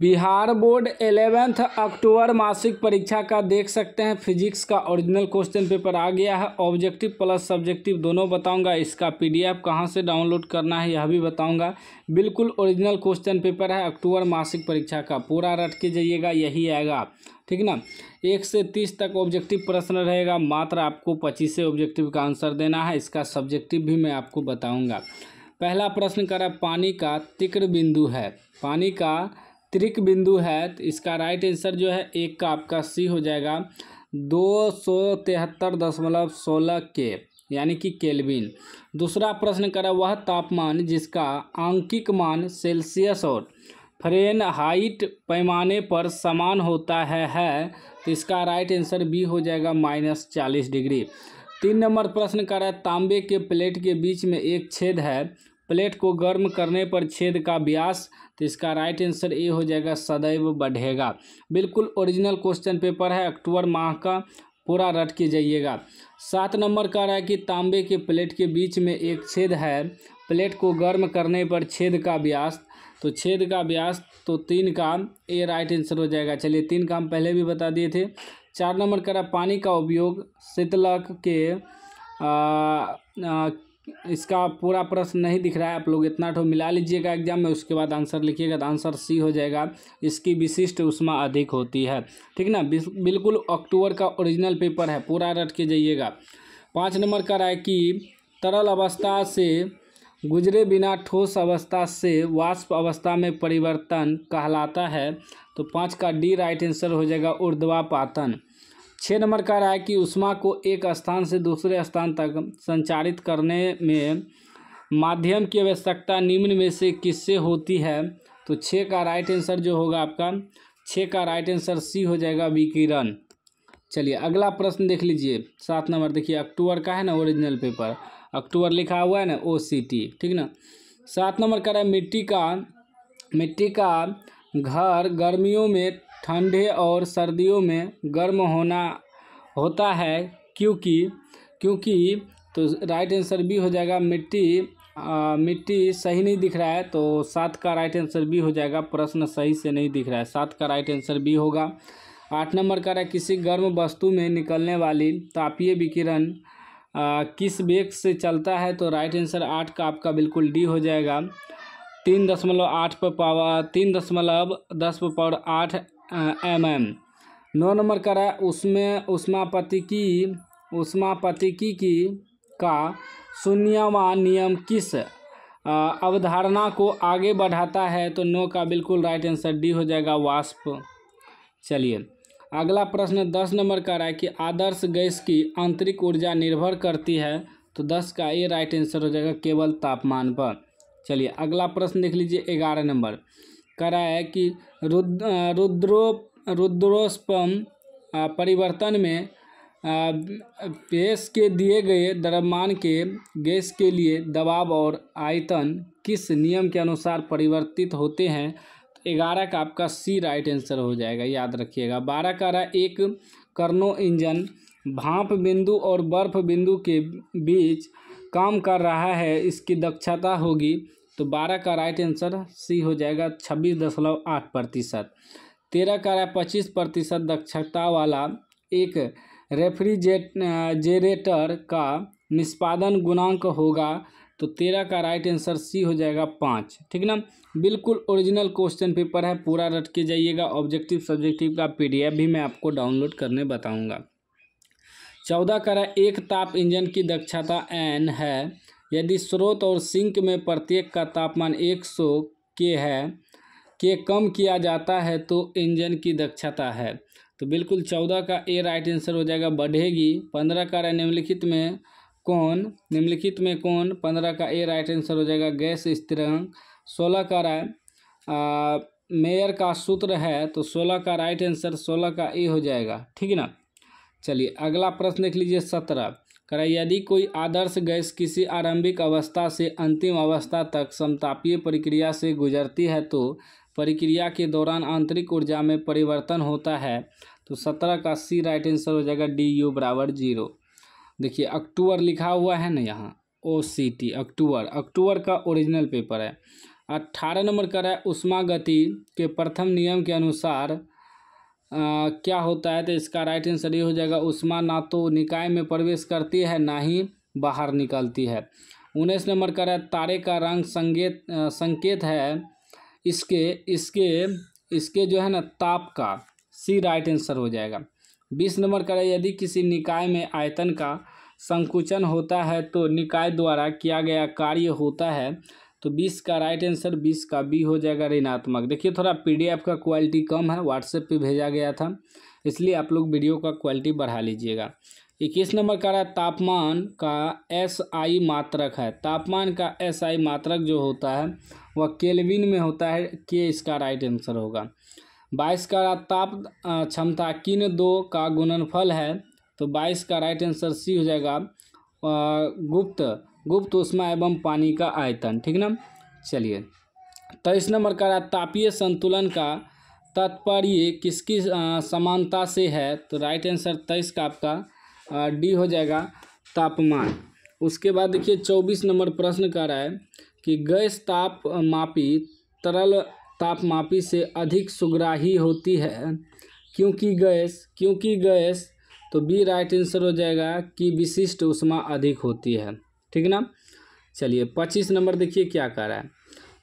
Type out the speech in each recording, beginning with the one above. Bihar board 11th अक्टूबर मासिक परीक्षा का देख सकते हैं। फिजिक्स का ओरिजिनल क्वेश्चन पेपर आ गया है। ऑब्जेक्टिव प्लस सब्जेक्टिव दोनों बताऊंगा। इसका पीडीएफ कहां से डाउनलोड करना है यह भी बताऊंगा। बिल्कुल ओरिजिनल क्वेश्चन पेपर है अक्टूबर मासिक परीक्षा का। पूरा रट के जाइएगा, यही आएगा, ठीक ना। 1 से 30 तक ऑब्जेक्टिव प्रश्न रहेगा। मात्र आपको 25 से ऑब्जेक्टिव का आंसर देना है। इसका सब्जेक्टिव भी मैं आपको बताऊँगा। पहला प्रश्न करा, पानी का तिक्र बिंदु है। पानी का त्रिक बिंदु है, तो इसका राइट आंसर जो है 1 का आपका सी हो जाएगा 273.16 के, यानी कि केल्विन। दूसरा प्रश्न करा, वह तापमान जिसका आंकिक मान सेल्सियस और फ़ारेनहाइट पैमाने पर समान होता है तो इसका राइट आंसर बी हो जाएगा -40 डिग्री। 3 नंबर प्रश्न करा, तांबे के प्लेट के बीच में एक छेद है, प्लेट को गर्म करने पर छेद का व्यास, तो इसका राइट आंसर ए हो जाएगा सदैव बढ़ेगा। बिल्कुल ओरिजिनल क्वेश्चन पेपर है अक्टूबर माह का, पूरा रट के जाइएगा। 7 नंबर का है कि तांबे के प्लेट के बीच में एक छेद है, प्लेट को गर्म करने पर छेद का व्यास, तो छेद का व्यास तो 3 का ए राइट आंसर हो जाएगा। चलिए 3 का हम पहले भी बता दिए थे। 4 नंबर का पानी का उपयोग शीतलक के इसका पूरा प्रश्न नहीं दिख रहा है, आप लोग इतना तो मिला लीजिएगा एग्जाम में, उसके बाद आंसर लिखिएगा। तो आंसर सी हो जाएगा, इसकी विशिष्ट ऊष्मा अधिक होती है, ठीक ना। बिल्कुल अक्टूबर का ओरिजिनल पेपर है, पूरा रट के जाइएगा। 5 नंबर का है कि तरल अवस्था से गुजरे बिना ठोस अवस्था से वाष्प अवस्था में परिवर्तन कहलाता है, तो 5 का डी राइट आंसर हो जाएगा ऊर्ध्वापातन। 6 नंबर का रहा है कि ऊष्मा को एक स्थान से दूसरे स्थान तक संचारित करने में माध्यम की आवश्यकता निम्न में से किससे होती है, तो 6 का राइट आंसर जो होगा आपका 6 का राइट आंसर सी हो जाएगा विकिरण। चलिए अगला प्रश्न देख लीजिए। 7 नंबर देखिए, अक्टूबर का है ना ओरिजिनल पेपर, अक्टूबर लिखा हुआ है ना OCT, ठीक ना। 7 नंबर का रहा है, मिट्टी का घर गर्मियों में ठंडे और सर्दियों में गर्म होना होता है क्योंकि तो राइट आंसर बी हो जाएगा मिट्टी सही नहीं दिख रहा है, तो 7 का राइट आंसर बी हो जाएगा, प्रश्न सही से नहीं दिख रहा है, 7 का राइट आंसर बी होगा। 8 नंबर का रहा है, किसी गर्म वस्तु में निकलने वाली तापीय विकिरण किस वेग से चलता है, तो राइट आंसर 8 का आपका बिल्कुल डी हो जाएगा 3.10 पर पावर 8 mm। 9 नंबर का है, उसमें ऊष्मापतिकी का शून्यमान नियम किस अवधारणा को आगे बढ़ाता है, तो 9 का बिल्कुल राइट आंसर डी हो जाएगा वाष्प। चलिए अगला प्रश्न 10 नंबर का है कि आदर्श गैस की आंतरिक ऊर्जा निर्भर करती है, तो 10 का ए राइट आंसर हो जाएगा केवल तापमान पर। चलिए अगला प्रश्न देख लीजिए। 11 नंबर कह रहा है कि रुद्रोष्पम परिवर्तन में पेश के दिए गए द्रव्यमान के गैस के लिए दबाव और आयतन किस नियम के अनुसार परिवर्तित होते हैं, 11 का आपका सी राइट आंसर हो जाएगा, याद रखिएगा। 12 का रहा है, एक कर्नो इंजन भाप बिंदु और बर्फ बिंदु के बीच काम कर रहा है, इसकी दक्षता होगी, तो 12 का राइट आंसर सी हो जाएगा 26.8%। 13 का 25% दक्षता वाला एक रेफ्रिजरेटर का निष्पादन गुणांक होगा, तो 13 का राइट आंसर सी हो जाएगा 5, ठीक ना। बिल्कुल ओरिजिनल क्वेश्चन पेपर है, पूरा रट के जाइएगा। ऑब्जेक्टिव सब्जेक्टिव का PDF भी मैं आपको डाउनलोड करने बताऊंगा। 14 का एक ताप इंजन की दक्षता N है, यदि स्रोत और सिंक में प्रत्येक का तापमान 100 के कम किया जाता है तो इंजन की दक्षता है, तो बिल्कुल 14 का ए राइट आंसर हो जाएगा बढ़ेगी। 15 का निम्नलिखित में कौन 15 का ए राइट आंसर हो जाएगा गैस स्थिरांक। 16 का मेयर का सूत्र है, तो 16 का राइट आंसर 16 का ए हो जाएगा, ठीक है ना। चलिए अगला प्रश्न देख लीजिए। 17 करा, यदि कोई आदर्श गैस किसी आरंभिक अवस्था से अंतिम अवस्था तक समतापीय प्रक्रिया से गुजरती है तो प्रक्रिया के दौरान आंतरिक ऊर्जा में परिवर्तन होता है, तो 17 का सी राइट आंसर हो जाएगा DU = 0। देखिए अक्टूबर लिखा हुआ है ना यहाँ OCT, अक्टूबर का ओरिजिनल पेपर है। 18 नंबर का है ऊष्मागति के प्रथम नियम के अनुसार क्या होता है, तो इसका राइट आंसर ये हो जाएगा ऊष्मा ना तो निकाय में प्रवेश करती है ना ही बाहर निकलती है। 19 नंबर का है तारे का रंग संकेत है इसके इसके इसके जो है ना ताप का, सी राइट आंसर हो जाएगा। 20 नंबर का है यदि किसी निकाय में आयतन का संकुचन होता है तो निकाय द्वारा किया गया कार्य होता है, तो 20 का राइट आंसर 20 का बी हो जाएगा ऋणात्मक। देखिए थोड़ा पीडीएफ का क्वालिटी कम है, व्हाट्सएप पे भेजा गया था, इसलिए आप लोग वीडियो का क्वालिटी बढ़ा लीजिएगा। 21 नंबर का रहा तापमान का एसआई मात्रक है, तापमान का एसआई मात्रक जो होता है वह केल्विन में होता है, के इसका राइट आंसर होगा। 22 का रहा ताप क्षमता किन दो का गुणनफल है, तो 22 का राइट आंसर सी हो जाएगा गुप्त ऊष्मा एवं पानी का आयतन, ठीक ना। चलिए 23 नंबर का तापीय संतुलन का तात्पर्य किसकी समानता से है, तो राइट आंसर 23 का आपका डी हो जाएगा तापमान। उसके बाद देखिए 24 नंबर प्रश्न कह रहा है कि गैस तापमापी तरल तापमापी से अधिक सुग्राही होती है क्योंकि गैस, तो बी राइट आंसर हो जाएगा कि विशिष्ट ऊष्मा अधिक होती है, ठीक ना। चलिए 25 नंबर देखिए क्या कह रहा है,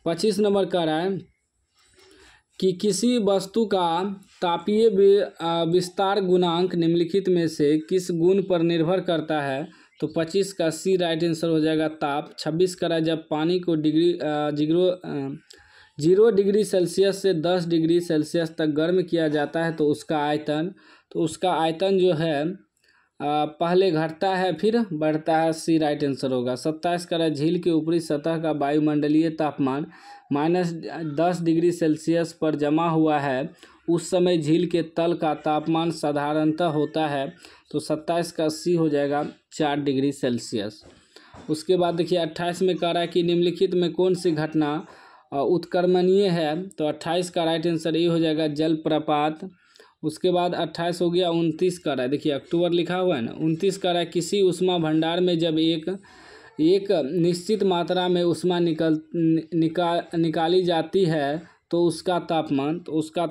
25 नंबर कह रहा है कि किसी वस्तु का तापीय विस्तार गुणांक निम्नलिखित में से किस गुण पर निर्भर करता है, तो 25 का सी राइट आंसर हो जाएगा ताप। 26 कह रहा है जब पानी को जीरो डिग्री सेल्सियस से 10 डिग्री सेल्सियस तक गर्म किया जाता है तो उसका आयतन जो है पहले घटता है फिर बढ़ता है, सी राइट आंसर होगा। 27 का झील के ऊपरी सतह का वायुमंडलीय तापमान -10 डिग्री सेल्सियस पर जमा हुआ है, उस समय झील के तल का तापमान साधारणतः होता है, तो 27 का सी हो जाएगा 4 डिग्री सेल्सियस। उसके बाद देखिए 28 में कह रहा है कि निम्नलिखित में कौन सी घटना उत्क्रमणीय है, तो 28 का राइट आंसर ये हो जाएगा जलप्रपात। उसके बाद 28 हो गया। 29 का रहा है, देखिए अक्टूबर लिखा हुआ है ना, 29 का रहा है किसी ऊष्मा भंडार में जब एक निश्चित मात्रा में ऊष्मा निकाली जाती है तो उसका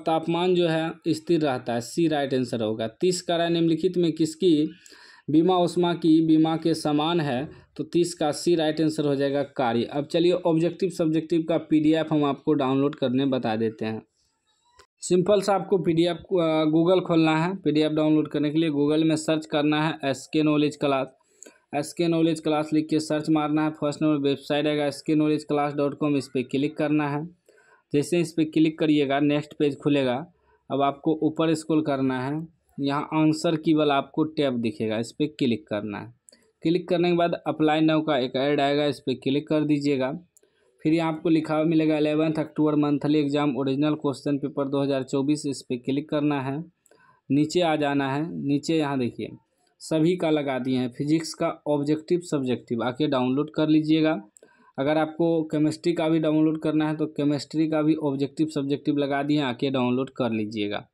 तापमान जो है स्थिर रहता है, सी राइट आंसर होगा। 30 का रहा है निम्नलिखित में किसकी बीमा ऊष्मा की बीमा के समान है, तो 30 का सी राइट आंसर हो जाएगा कार्य। अब चलिए ऑब्जेक्टिव सब्जेक्टिव का PDF हम आपको डाउनलोड करने बता देते हैं। सिंपल सा आपको PDF गूगल खोलना है, PDF डाउनलोड करने के लिए गूगल में सर्च करना है SK नॉलेज क्लास लिख के सर्च मारना है। फर्स्ट नंबर वेबसाइट आएगा SK knowledge class.com, इस पर क्लिक करना है। जैसे इस पर क्लिक करिएगा नेक्स्ट पेज खुलेगा। अब आपको ऊपर स्क्रॉल करना है, यहाँ आंसर की वाला आपको टैब दिखेगा, इस पर क्लिक करना है। क्लिक करने के बाद अप्लाई नाउ का एक ऐड आएगा, इस पर क्लिक कर दीजिएगा। फिर यहाँ आपको लिखा हुआ मिलेगा 11 October monthly exam original question paper 2024, इस पर क्लिक करना है। नीचे आ जाना है, नीचे यहाँ देखिए सभी का लगा दिए हैं, फिजिक्स का ऑब्जेक्टिव सब्जेक्टिव आके डाउनलोड कर लीजिएगा। अगर आपको केमिस्ट्री का भी डाउनलोड करना है तो केमिस्ट्री का भी ऑब्जेक्टिव सब्जेक्टिव लगा दिए आके डाउनलोड कर लीजिएगा।